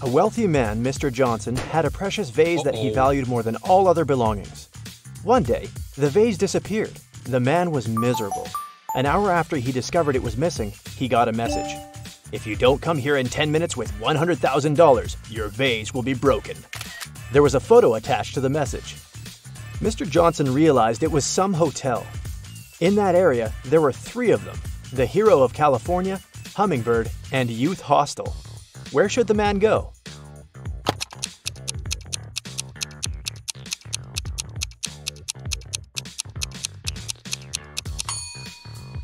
A wealthy man, Mr. Johnson, had a precious vase that he valued more than all other belongings. One day, the vase disappeared. The man was miserable. An hour after he discovered it was missing, he got a message. If you don't come here in 10 minutes with $100,000, your vase will be broken. There was a photo attached to the message. Mr. Johnson realized it was some hotel. In that area, there were three of them: the Hero of California, Hummingbird, and Youth Hostel. Where should the man go?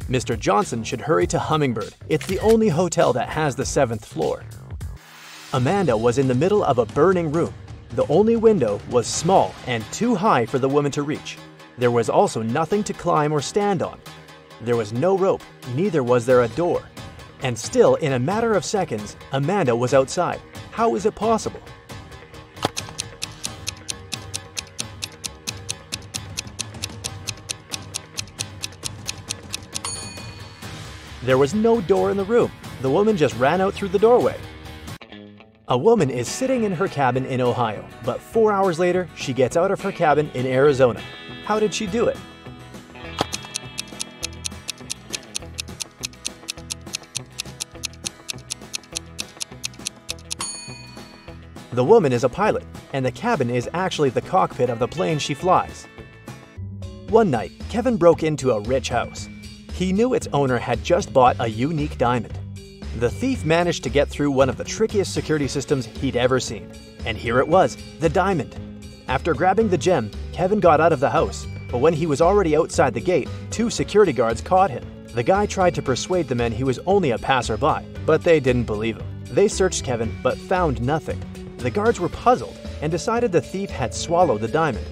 Mr. Johnson should hurry to Hummingbird. It's the only hotel that has the 7th floor. Amanda was in the middle of a burning room. The only window was small and too high for the woman to reach. There was also nothing to climb or stand on. There was no rope, neither was there a door. And still, in a matter of seconds, Amanda was outside. How is it possible? There was no door in the room. The woman just ran out through the doorway. A woman is sitting in her cabin in Ohio, but 4 hours later, she gets out of her cabin in Arizona. How did she do it? The woman is a pilot, and the cabin is actually the cockpit of the plane she flies. One night, Kevin broke into a rich house. He knew its owner had just bought a unique diamond. The thief managed to get through one of the trickiest security systems he'd ever seen. And here it was, the diamond. After grabbing the gem, Kevin got out of the house, but when he was already outside the gate, two security guards caught him. The guy tried to persuade the men he was only a passerby, but they didn't believe him. They searched Kevin, but found nothing. The guards were puzzled and decided the thief had swallowed the diamond.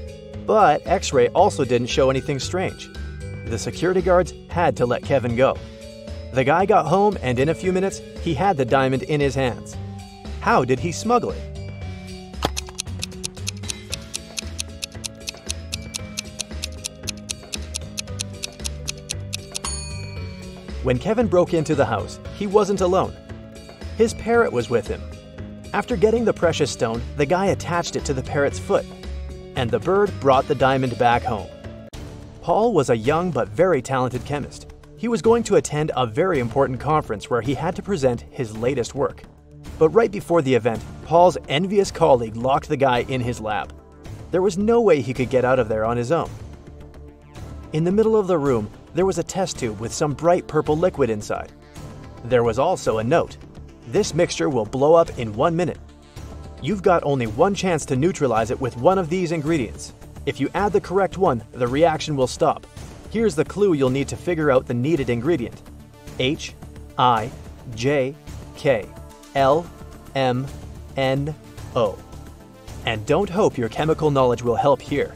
But X-ray also didn't show anything strange. The security guards had to let Kevin go. The guy got home, and in a few minutes, he had the diamond in his hands. How did he smuggle it? When Kevin broke into the house, he wasn't alone. His parrot was with him. After getting the precious stone, the guy attached it to the parrot's foot, and the bird brought the diamond back home. Paul was a young but very talented chemist. He was going to attend a very important conference where he had to present his latest work. But right before the event, Paul's envious colleague locked the guy in his lab. There was no way he could get out of there on his own. In the middle of the room, there was a test tube with some bright purple liquid inside. There was also a note. This mixture will blow up in 1 minute. You've got only one chance to neutralize it with one of these ingredients. If you add the correct one, the reaction will stop. Here's the clue you'll need to figure out the needed ingredient: H, I, J, K, L, M, N, O. And don't hope your chemical knowledge will help here.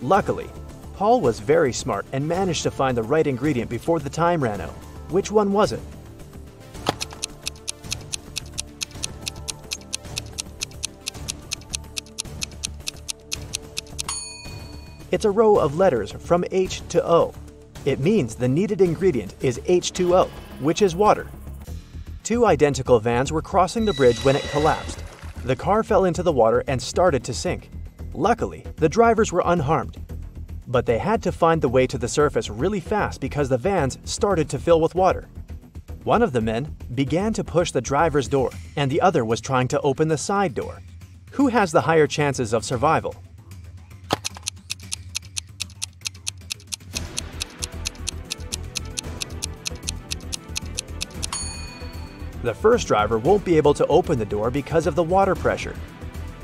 Luckily, Paul was very smart and managed to find the right ingredient before the time ran out. Which one was it? It's a row of letters from H to O. It means the needed ingredient is H2O, which is water. Two identical vans were crossing the bridge when it collapsed. The car fell into the water and started to sink. Luckily, the drivers were unharmed. But they had to find the way to the surface really fast because the vans started to fill with water. One of the men began to push the driver's door, and the other was trying to open the side door. Who has the higher chances of survival? The first driver won't be able to open the door because of the water pressure.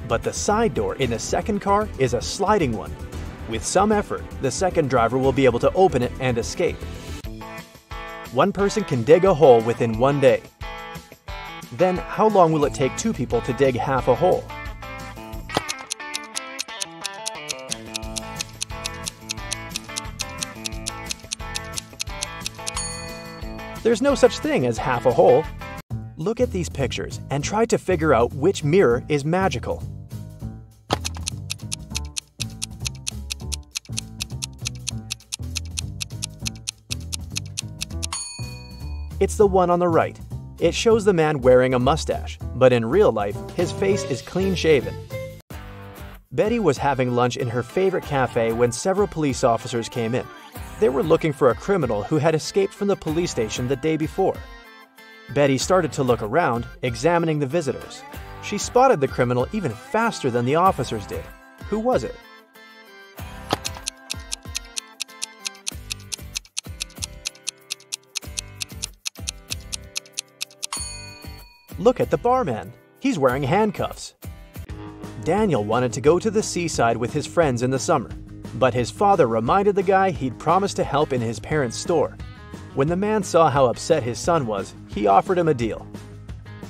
But the side door in the second car is a sliding one. With some effort, the second driver will be able to open it and escape. One person can dig a hole within 1 day. Then how long will it take two people to dig half a hole? There's no such thing as half a hole. Look at these pictures and try to figure out which mirror is magical. It's the one on the right. It shows the man wearing a mustache, but in real life, his face is clean-shaven. Betty was having lunch in her favorite cafe when several police officers came in. They were looking for a criminal who had escaped from the police station the day before. Betty started to look around, examining the visitors. She spotted the criminal even faster than the officers did. Who was it? Look at the barman. He's wearing handcuffs. Daniel wanted to go to the seaside with his friends in the summer, but his father reminded the guy he'd promised to help in his parents' store. When the man saw how upset his son was, he offered him a deal.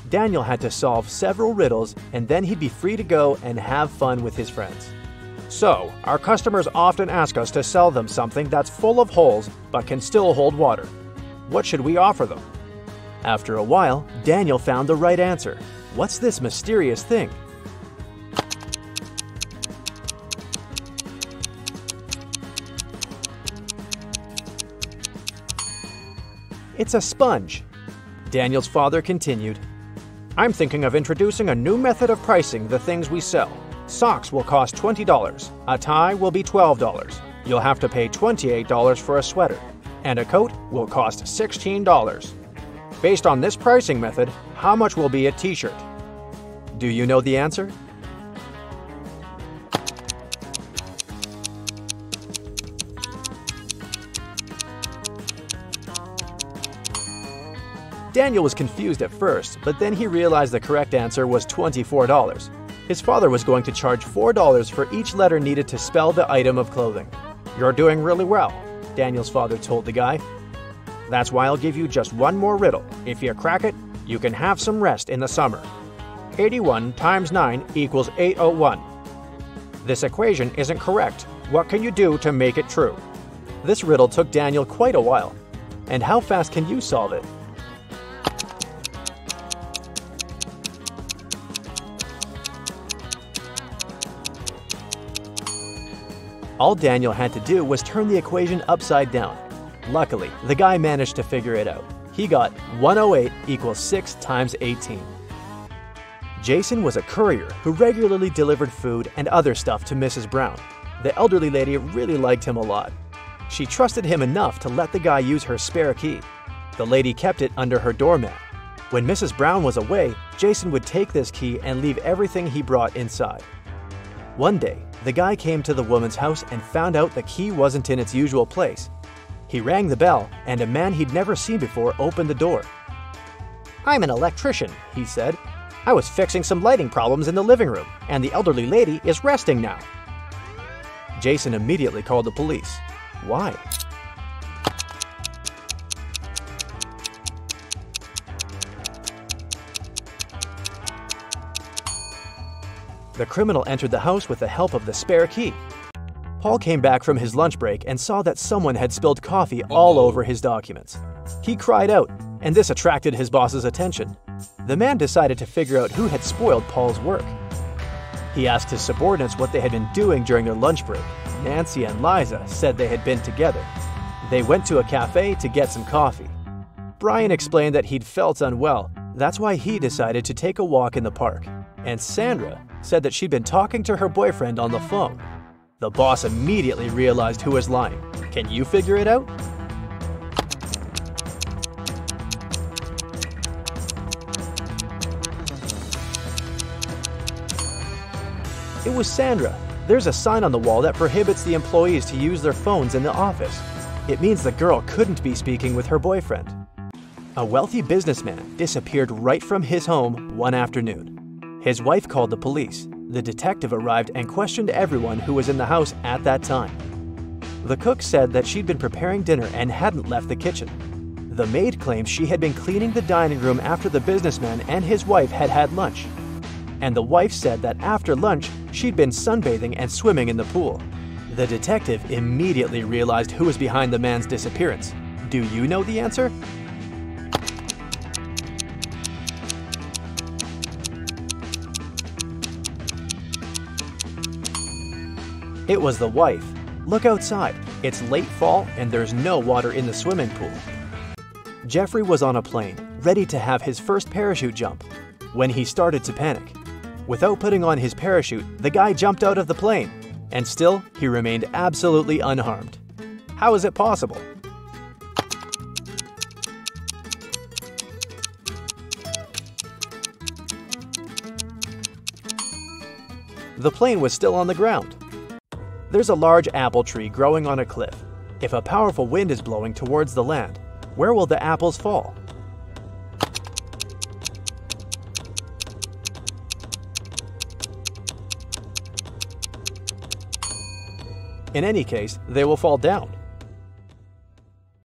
Daniel had to solve several riddles, and then he'd be free to go and have fun with his friends. So, our customers often ask us to sell them something that's full of holes but can still hold water. What should we offer them? After a while, Daniel found the right answer. What's this mysterious thing? It's a sponge. Daniel's father continued, "I'm thinking of introducing a new method of pricing the things we sell. Socks will cost $20, a tie will be $12, you'll have to pay $28 for a sweater, and a coat will cost $16. Based on this pricing method, how much will be a t-shirt?" Do you know the answer? Daniel was confused at first, but then he realized the correct answer was $24. His father was going to charge $4 for each letter needed to spell the item of clothing. "You're doing really well," Daniel's father told the guy. "That's why I'll give you just one more riddle. If you crack it, you can have some rest in the summer. 81 times 9 equals 801. This equation isn't correct. What can you do to make it true?" This riddle took Daniel quite a while. And how fast can you solve it? All Daniel had to do was turn the equation upside down. Luckily, the guy managed to figure it out. He got 108 equals 6 times 18. Jason was a courier who regularly delivered food and other stuff to Mrs. Brown. The elderly lady really liked him a lot. She trusted him enough to let the guy use her spare key. The lady kept it under her doormat. When Mrs. Brown was away, Jason would take this key and leave everything he brought inside. One day, the guy came to the woman's house and found out the key wasn't in its usual place. He rang the bell, and a man he'd never seen before opened the door. "I'm an electrician," he said. "I was fixing some lighting problems in the living room, and the elderly lady is resting now." Jason immediately called the police. Why? The criminal entered the house with the help of the spare key. Paul came back from his lunch break and saw that someone had spilled coffee all over his documents. He cried out, and this attracted his boss's attention. The man decided to figure out who had spoiled Paul's work. He asked his subordinates what they had been doing during their lunch break. Nancy and Liza said they had been together. They went to a cafe to get some coffee. Brian explained that he'd felt unwell, that's why he decided to take a walk in the park. And Sandra said that she'd been talking to her boyfriend on the phone. The boss immediately realized who was lying. Can you figure it out? It was Sandra. There's a sign on the wall that prohibits the employees to use their phones in the office. It means the girl couldn't be speaking with her boyfriend. A wealthy businessman disappeared right from his home one afternoon. His wife called the police. The detective arrived and questioned everyone who was in the house at that time. The cook said that she'd been preparing dinner and hadn't left the kitchen. The maid claimed she had been cleaning the dining room after the businessman and his wife had had lunch. And the wife said that after lunch, she'd been sunbathing and swimming in the pool. The detective immediately realized who was behind the man's disappearance. Do you know the answer? It was the wife. Look outside. It's late fall and there's no water in the swimming pool. Jeffrey was on a plane. ready to have his first parachute jump, when he started to panic. Without putting on his parachute, the guy jumped out of the plane, and still he remained absolutely unharmed. How is it possible? The plane was still on the ground. There's a large apple tree growing on a cliff. If a powerful wind is blowing towards the land, where will the apples fall? In any case, they will fall down.